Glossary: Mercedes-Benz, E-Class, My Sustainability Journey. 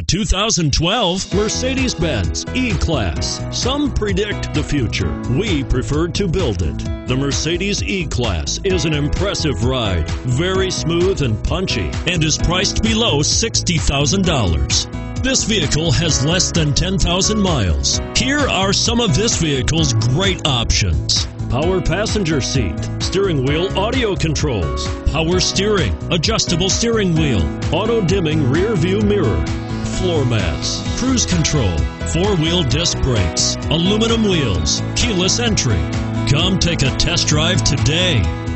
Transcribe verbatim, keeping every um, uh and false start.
The two thousand twelve Mercedes-Benz E-Class. Some predict the future. We prefer to build it. The Mercedes E-Class is an impressive ride, very smooth and punchy, and is priced below sixty thousand dollars. This vehicle has less than ten thousand miles. Here are some of this vehicle's great options: power passenger seat, steering wheel audio controls, power steering, adjustable steering wheel, auto dimming rear view mirror, floor mats, cruise control, four-wheel disc brakes, aluminum wheels, keyless entry. Come take a test drive today.